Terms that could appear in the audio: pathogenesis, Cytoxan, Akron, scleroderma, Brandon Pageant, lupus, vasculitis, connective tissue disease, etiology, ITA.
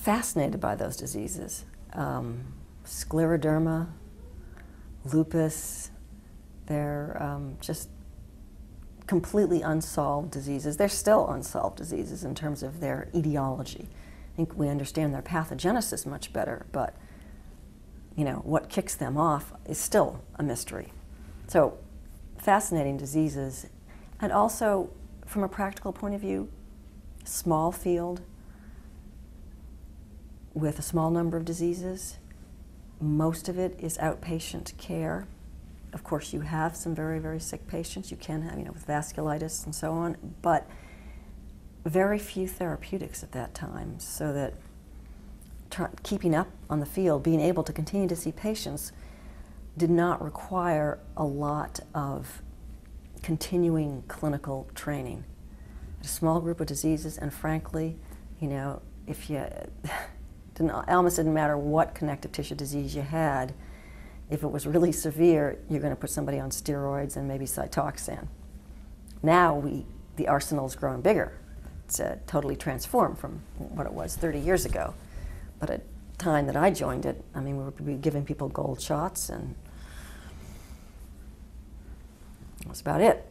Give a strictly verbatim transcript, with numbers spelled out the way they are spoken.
fascinated by those diseases. Um, scleroderma, lupus, they're um, just completely unsolved diseases. They're still unsolved diseases in terms of their etiology. I think we understand their pathogenesis much better, but you know, what kicks them off is still a mystery. So, fascinating diseases. And also, from a practical point of view, small field with a small number of diseases. Most of it is outpatient care. Of course, you have some very, very sick patients. You can have, you know, with vasculitis and so on, but very few therapeutics at that time, so that keeping up on the field, being able to continue to see patients, did not require a lot of continuing clinical training. A small group of diseases, and frankly, you know, if you didn't, almost didn't matter what connective tissue disease you had, if it was really severe, you're going to put somebody on steroids and maybe Cytoxan. Now we, the arsenal's grown bigger. It's uh, totally transformed from what it was thirty years ago. But at the time that I joined it, I mean, we were giving people gold shots, and that's about it.